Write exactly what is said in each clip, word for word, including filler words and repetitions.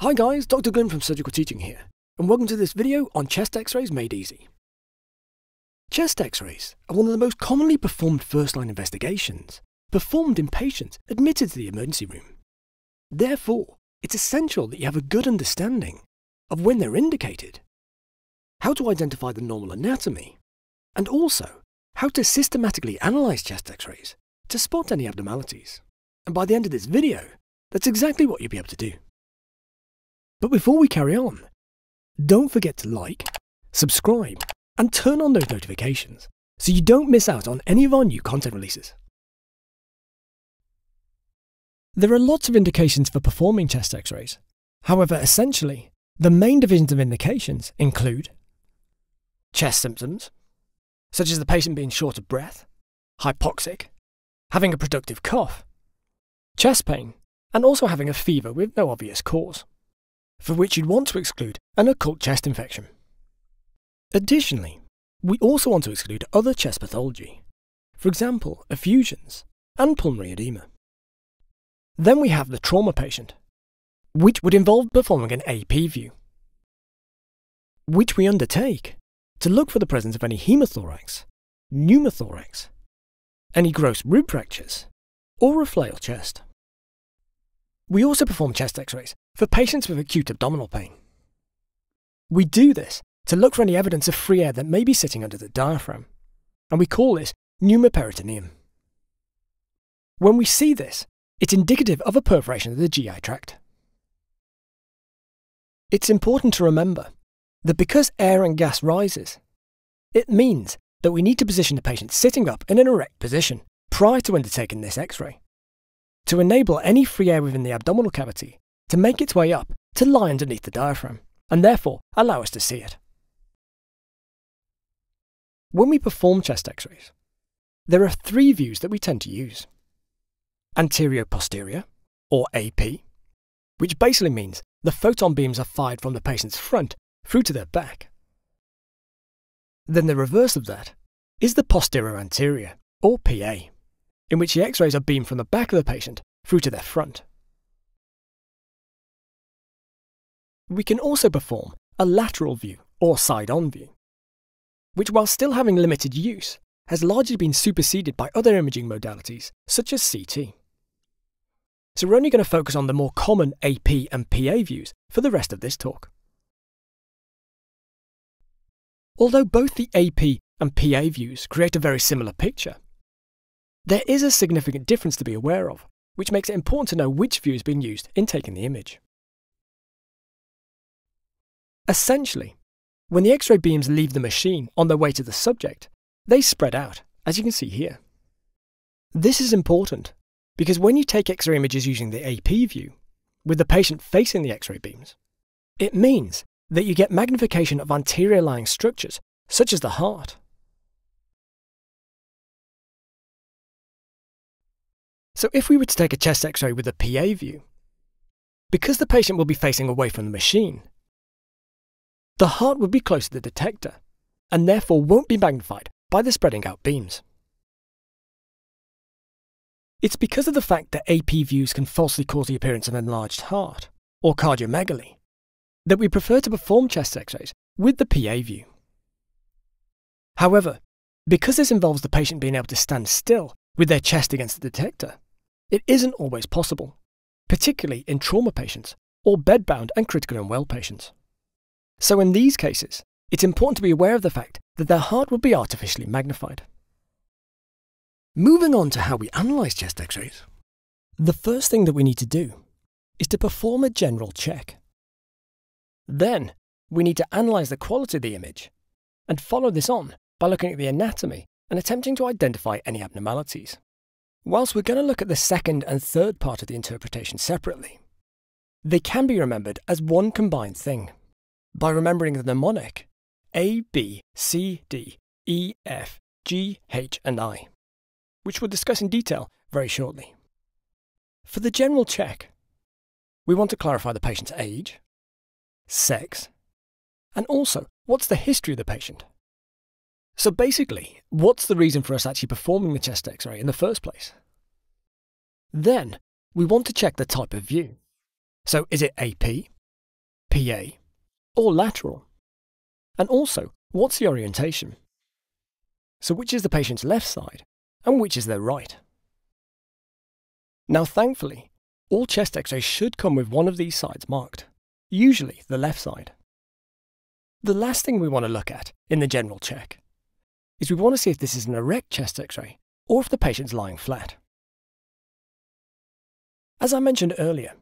Hi guys, Doctor Glynn from Surgical Teaching here, and welcome to this video on chest x-rays made easy. Chest x-rays are one of the most commonly performed first-line investigations, performed in patients admitted to the emergency room. Therefore, it's essential that you have a good understanding of when they're indicated, how to identify the normal anatomy, and also how to systematically analyze chest x-rays to spot any abnormalities. And by the end of this video, that's exactly what you'll be able to do. But before we carry on, don't forget to like, subscribe, and turn on those notifications so you don't miss out on any of our new content releases. There are lots of indications for performing chest x-rays. However, essentially, the main divisions of indications include chest symptoms, such as the patient being short of breath, hypoxic, having a productive cough, chest pain, and also having a fever with no obvious cause, for which you'd want to exclude an occult chest infection. Additionally, we also want to exclude other chest pathology, for example, effusions and pulmonary edema. Then we have the trauma patient, which would involve performing an A P view, which we undertake to look for the presence of any hemothorax, pneumothorax, any gross rib fractures, or a flail chest. We also perform chest x-rays for patients with acute abdominal pain. We do this to look for any evidence of free air that may be sitting under the diaphragm, and we call this pneumoperitoneum. When we see this, it's indicative of a perforation of the G I tract. It's important to remember that because air and gas rises, it means that we need to position the patient sitting up in an erect position prior to undertaking this x-ray, to enable any free air within the abdominal cavity to make its way up to lie underneath the diaphragm, and therefore allow us to see it. When we perform chest x-rays, there are three views that we tend to use. Anterior-posterior, or A P, which basically means the photon beams are fired from the patient's front through to their back. Then the reverse of that is the posterior-anterior, or P A, in which the x-rays are beamed from the back of the patient through to their front. We can also perform a lateral view, or side-on view, which while still having limited use, has largely been superseded by other imaging modalities, such as C T. So we're only going to focus on the more common A P and P A views for the rest of this talk. Although both the A P and P A views create a very similar picture, there is a significant difference to be aware of, which makes it important to know which view is being used in taking the image. Essentially, when the x-ray beams leave the machine on their way to the subject, they spread out, as you can see here. This is important because when you take x-ray images using the A P view, with the patient facing the x-ray beams, it means that you get magnification of anterior lying structures, such as the heart. So if we were to take a chest x-ray with a P A view, because the patient will be facing away from the machine, the heart would be close to the detector, and therefore won't be magnified by the spreading out beams. It's because of the fact that A P views can falsely cause the appearance of an enlarged heart, or cardiomegaly, that we prefer to perform chest x-rays with the P A view. However, because this involves the patient being able to stand still with their chest against the detector, it isn't always possible, particularly in trauma patients or bedbound and critical unwell patients. So in these cases, it's important to be aware of the fact that their heart would be artificially magnified. Moving on to how we analyse chest x-rays, the first thing that we need to do is to perform a general check. Then, we need to analyse the quality of the image and follow this on by looking at the anatomy and attempting to identify any abnormalities. Whilst we're going to look at the second and third part of the interpretation separately, they can be remembered as one combined thing by remembering the mnemonic A, B, C, D, E, F, G, H, and I, which we'll discuss in detail very shortly. For the general check, we want to clarify the patient's age, sex, and also what's the history of the patient. So basically, what's the reason for us actually performing the chest x-ray in the first place? Then, we want to check the type of view. So is it A P, P A or lateral? And also, what's the orientation? So which is the patient's left side and which is their right? Now thankfully, all chest x-rays should come with one of these sides marked, usually the left side. The last thing we want to look at in the general check is we want to see if this is an erect chest x-ray or if the patient's lying flat. As I mentioned earlier,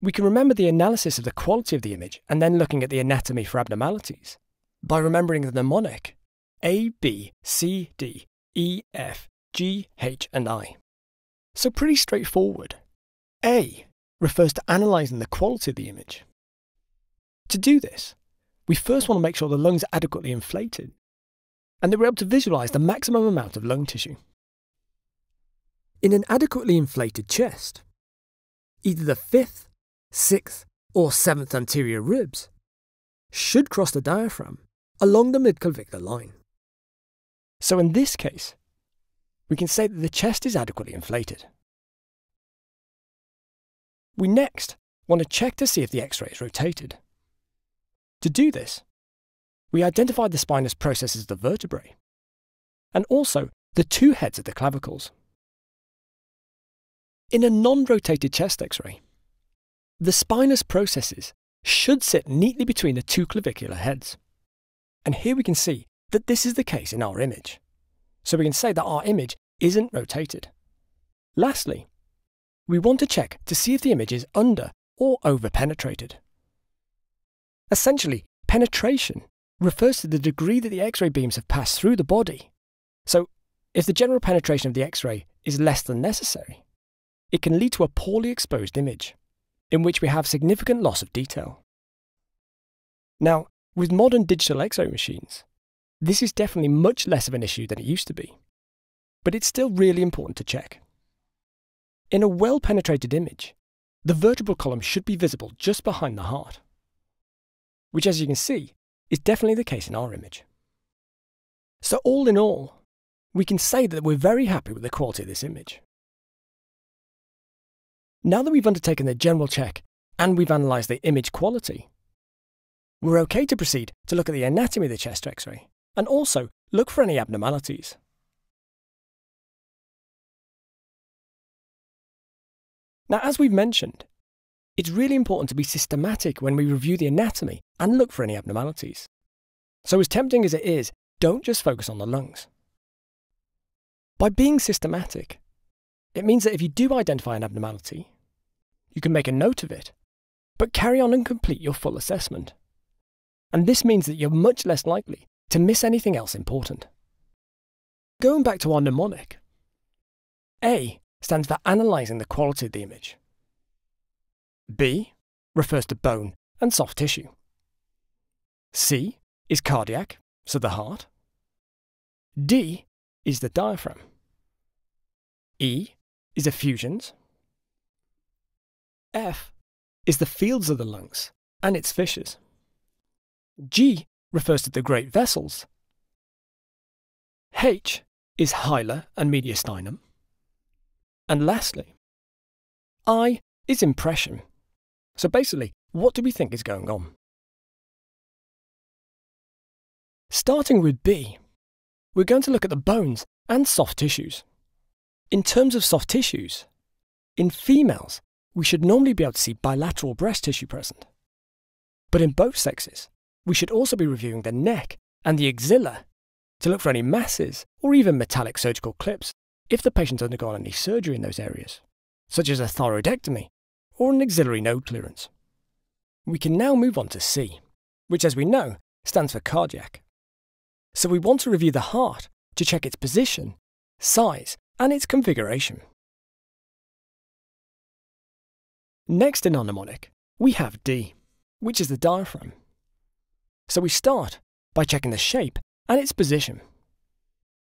we can remember the analysis of the quality of the image and then looking at the anatomy for abnormalities by remembering the mnemonic A, B, C, D, E, F, G, H, and I. So pretty straightforward. A refers to analysing the quality of the image. To do this, we first want to make sure the lungs are adequately inflated and that we're able to visualise the maximum amount of lung tissue. In an adequately inflated chest, either the fifth, sixth or seventh anterior ribs should cross the diaphragm along the midclavicular line. So in this case, we can say that the chest is adequately inflated. We next want to check to see if the x-ray is rotated. To do this, we identify the spinous processes of the vertebrae and also the two heads of the clavicles. In a non-rotated chest x-ray, the spinous processes should sit neatly between the two clavicular heads. And here we can see that this is the case in our image. So we can say that our image isn't rotated. Lastly, we want to check to see if the image is under or over-penetrated. Essentially, penetration refers to the degree that the x-ray beams have passed through the body. So, if the general penetration of the x-ray is less than necessary, it can lead to a poorly exposed image, in which we have significant loss of detail. Now, with modern digital x-ray machines, this is definitely much less of an issue than it used to be, but it's still really important to check. In a well-penetrated image, the vertebral column should be visible just behind the heart, which as you can see, is definitely the case in our image. So all in all, we can say that we're very happy with the quality of this image. Now that we've undertaken the general check and we've analysed the image quality, we're okay to proceed to look at the anatomy of the chest x-ray, and also look for any abnormalities. Now, as we've mentioned, it's really important to be systematic when we review the anatomy and look for any abnormalities. So as tempting as it is, don't just focus on the lungs. By being systematic, it means that if you do identify an abnormality, you can make a note of it, but carry on and complete your full assessment. And this means that you're much less likely to miss anything else important. Going back to our mnemonic, A stands for analysing the quality of the image. B refers to bone and soft tissue. C is cardiac, so the heart. D is the diaphragm. E is effusions. F is the fields of the lungs and its fissures. G refers to the great vessels. H is hyla and mediastinum. And lastly, I is impression. So basically, what do we think is going on? Starting with B, we're going to look at the bones and soft tissues. In terms of soft tissues, in females, we should normally be able to see bilateral breast tissue present. But in both sexes, we should also be reviewing the neck and the axilla to look for any masses or even metallic surgical clips if the patient's undergone any surgery in those areas, such as a thyroidectomy or an axillary node clearance. We can now move on to C, which as we know, stands for cardiac. So we want to review the heart to check its position, size and its configuration. Next in our mnemonic, we have D, which is the diaphragm. So we start by checking the shape and its position.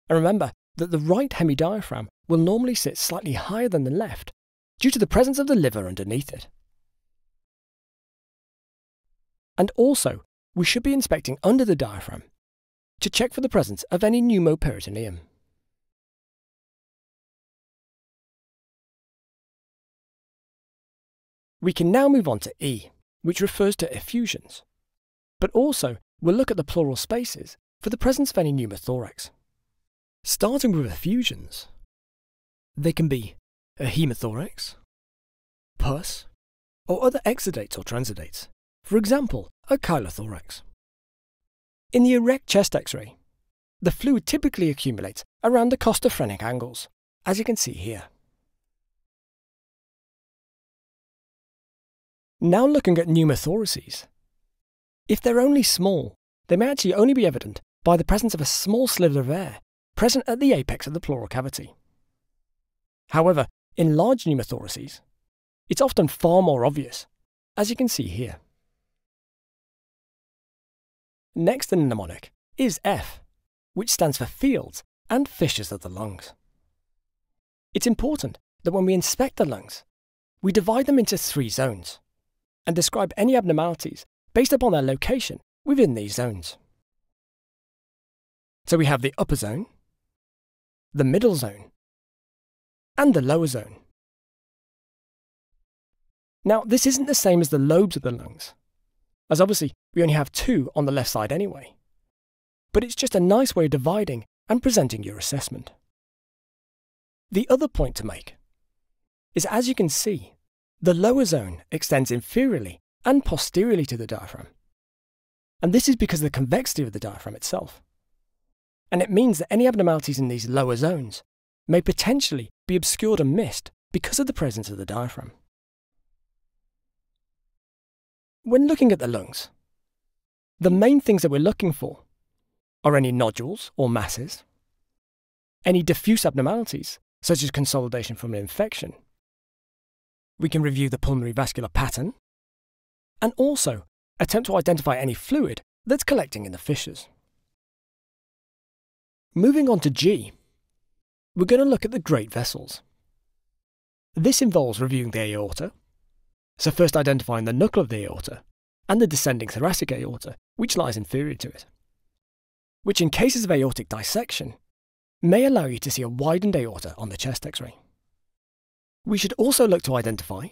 And remember that the right hemidiaphragm will normally sit slightly higher than the left due to the presence of the liver underneath it. And also, we should be inspecting under the diaphragm to check for the presence of any pneumoperitoneum. We can now move on to E, which refers to effusions. But also, we'll look at the pleural spaces for the presence of any pneumothorax. Starting with effusions, they can be a hemothorax, pus, or other exudates or transidates, for example, a chylothorax. In the erect chest X-ray, the fluid typically accumulates around the costophrenic angles, as you can see here. Now looking at pneumothoraces. If they're only small, they may actually only be evident by the presence of a small sliver of air present at the apex of the pleural cavity. However, in large pneumothoraces, it's often far more obvious, as you can see here. Next in the mnemonic is F, which stands for fields and fissures of the lungs. It's important that when we inspect the lungs, we divide them into three zones and describe any abnormalities based upon their location within these zones. So we have the upper zone, the middle zone, and the lower zone. Now, this isn't the same as the lobes of the lungs, as obviously we only have two on the left side anyway. But it's just a nice way of dividing and presenting your assessment. The other point to make is, as you can see, the lower zone extends inferiorly and posteriorly to the diaphragm. And this is because of the convexity of the diaphragm itself. And it means that any abnormalities in these lower zones may potentially be obscured and missed because of the presence of the diaphragm. When looking at the lungs, the main things that we're looking for are any nodules or masses, any diffuse abnormalities, such as consolidation from an infection. We can review the pulmonary vascular pattern, and also attempt to identify any fluid that's collecting in the fissures. Moving on to G, we're going to look at the great vessels. This involves reviewing the aorta, so first identifying the knuckle of the aorta and the descending thoracic aorta, which lies inferior to it, which in cases of aortic dissection may allow you to see a widened aorta on the chest X-ray. We should also look to identify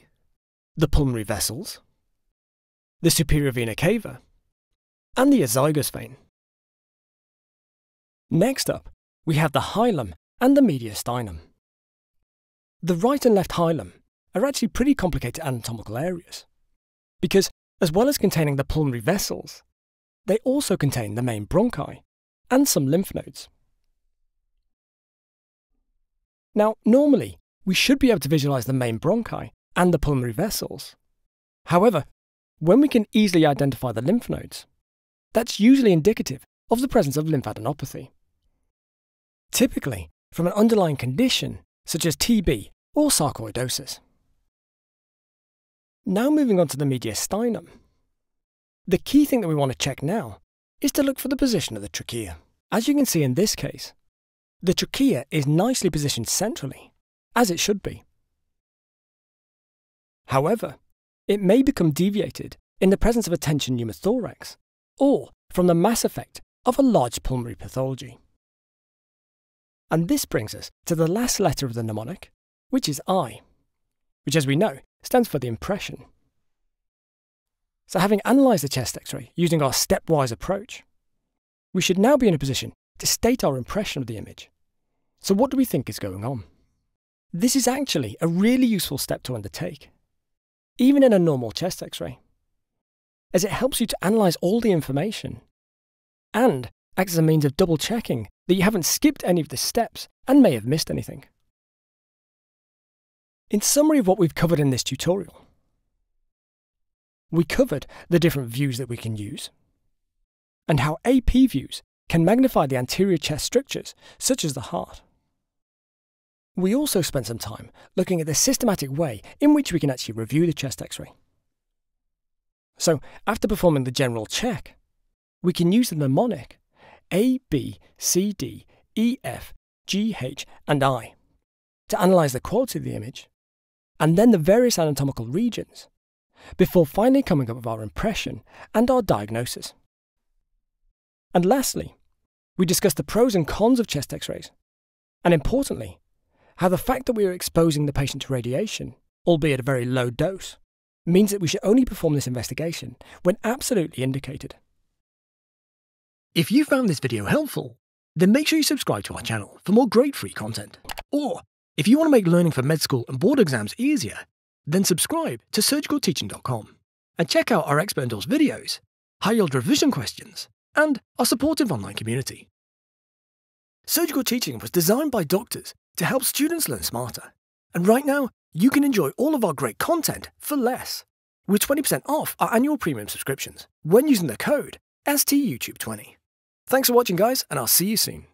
the pulmonary vessels, the superior vena cava, and the azygous vein. Next up, we have the hilum and the mediastinum. The right and left hilum are actually pretty complicated anatomical areas, because as well as containing the pulmonary vessels, they also contain the main bronchi and some lymph nodes. Now, normally, we should be able to visualize the main bronchi and the pulmonary vessels. However, when we can easily identify the lymph nodes, that's usually indicative of the presence of lymphadenopathy. Typically, from an underlying condition such as T B or sarcoidosis. Now moving on to the mediastinum. The key thing that we want to check now is to look for the position of the trachea. As you can see in this case, the trachea is nicely positioned centrally, as it should be. However, it may become deviated in the presence of a tension pneumothorax or from the mass effect of a large pulmonary pathology. And this brings us to the last letter of the mnemonic, which is I, which as we know stands for the impression. So having analysed the chest X-ray using our stepwise approach, we should now be in a position to state our impression of the image. So what do we think is going on? This is actually a really useful step to undertake, even in a normal chest X-ray, as it helps you to analyse all the information and acts as a means of double-checking that you haven't skipped any of the steps and may have missed anything. In summary of what we've covered in this tutorial, we covered the different views that we can use, and how A P views can magnify the anterior chest structures, such as the heart. We also spent some time looking at the systematic way in which we can actually review the chest X-ray. So, after performing the general check, we can use the mnemonic A, B, C, D, E, F, G, H, and I to analyse the quality of the image, and then the various anatomical regions, before finally coming up with our impression and our diagnosis. And lastly, we discussed the pros and cons of chest X-rays, and importantly, how the fact that we are exposing the patient to radiation, albeit a very low dose, means that we should only perform this investigation when absolutely indicated. If you found this video helpful, then make sure you subscribe to our channel for more great free content. Or, if you want to make learning for med school and board exams easier, then subscribe to surgical teaching dot com and check out our expert endorsed videos, high-yield revision questions, and our supportive online community. Surgical Teaching was designed by doctors to help students learn smarter. And right now, you can enjoy all of our great content for less, with twenty percent off our annual premium subscriptions when using the code S T YouTube twenty. Thanks for watching, guys, and I'll see you soon.